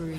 spree.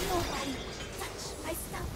Nobody touch my stuff.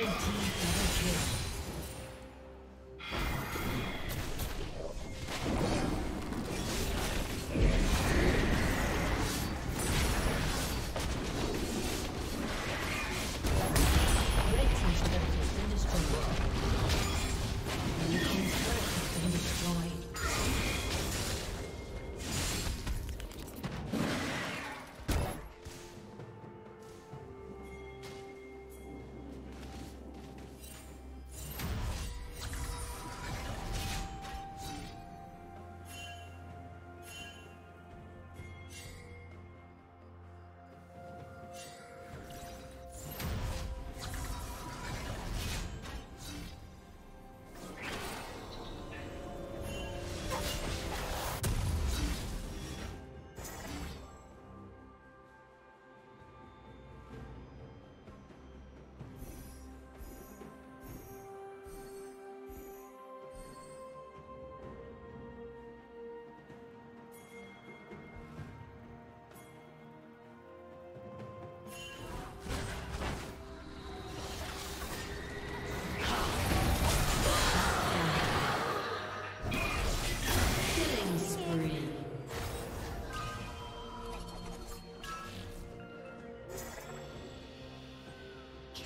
Red team double kill.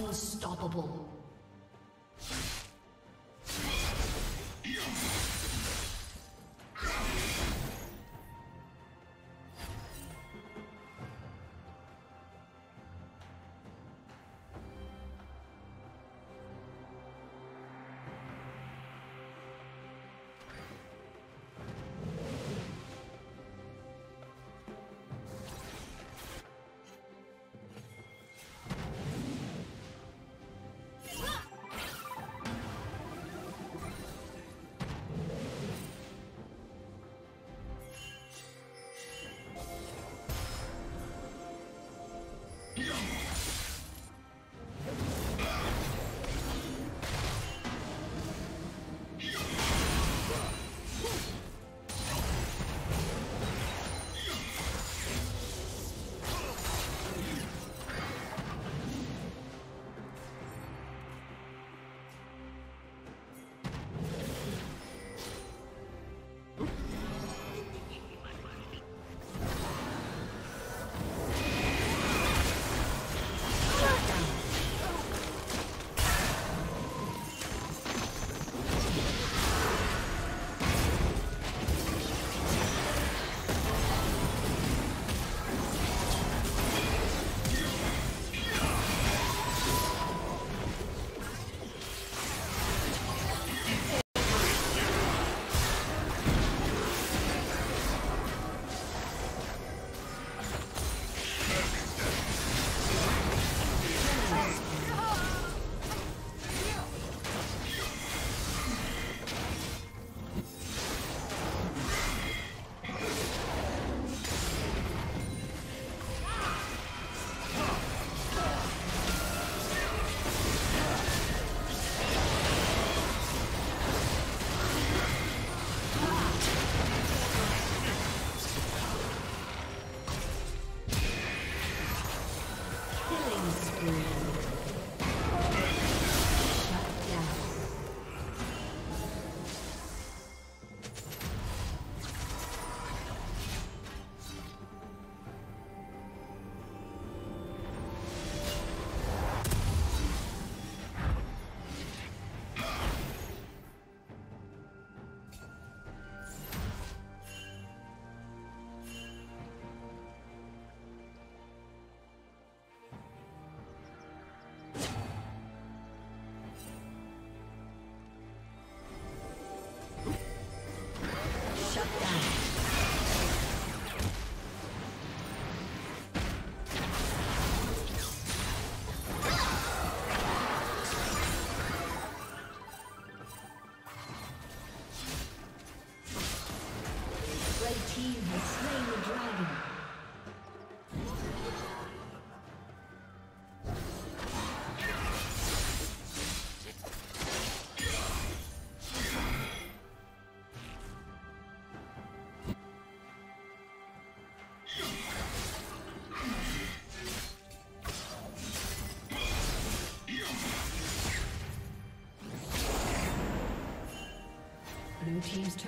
Unstoppable. Blue team's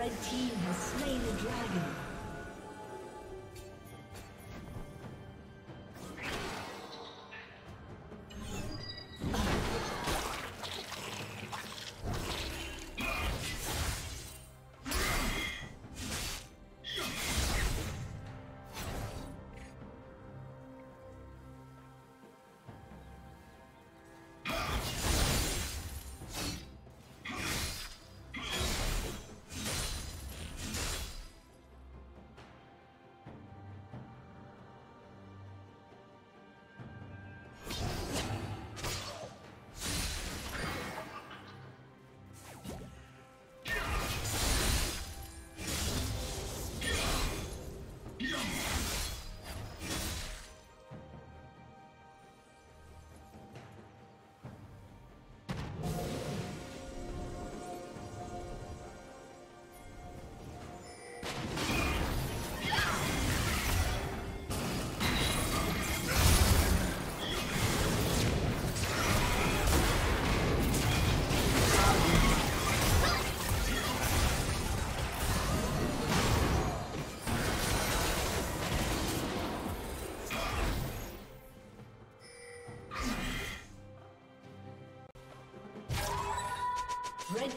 Red team has slain the dragon. Red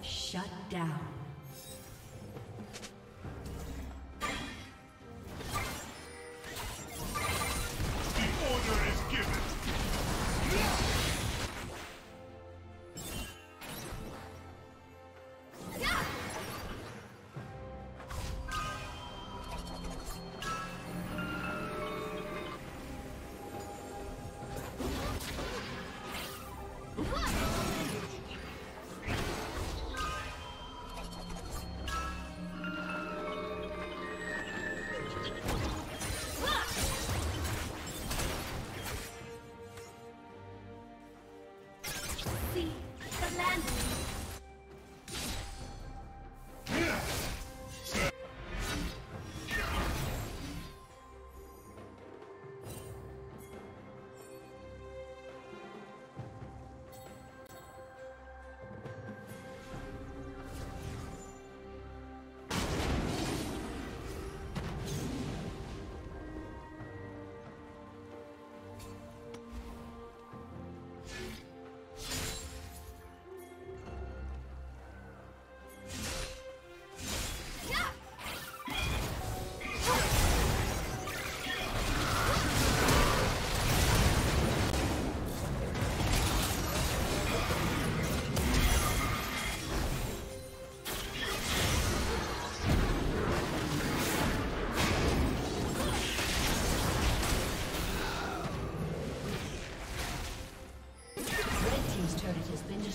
Shut down.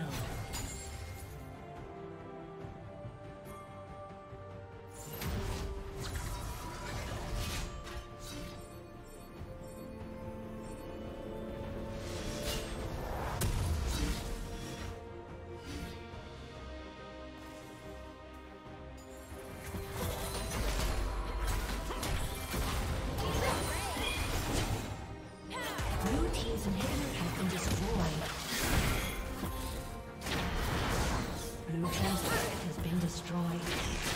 Failed. Blue team's turret has been destroyed.